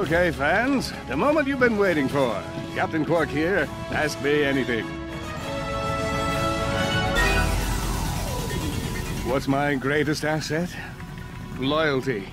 Okay, fans, the moment you've been waiting for. Captain Qwark here. Ask me anything. What's my greatest asset? Loyalty.